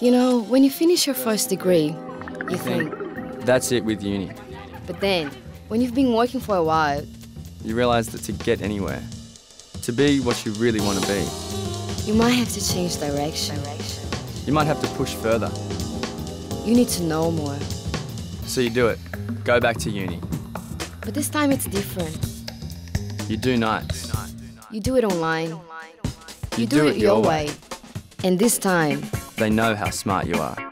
You know, when you finish your first degree, you think, that's it with uni. But then, when you've been working for a while, you realise that to get anywhere, to be what you really want to be, you might have to change direction. You might have to push further. You need to know more. So you do it. Go back to uni. But this time it's different. You do nights. You do it online. You do it your way. And this time, they know how smart you are.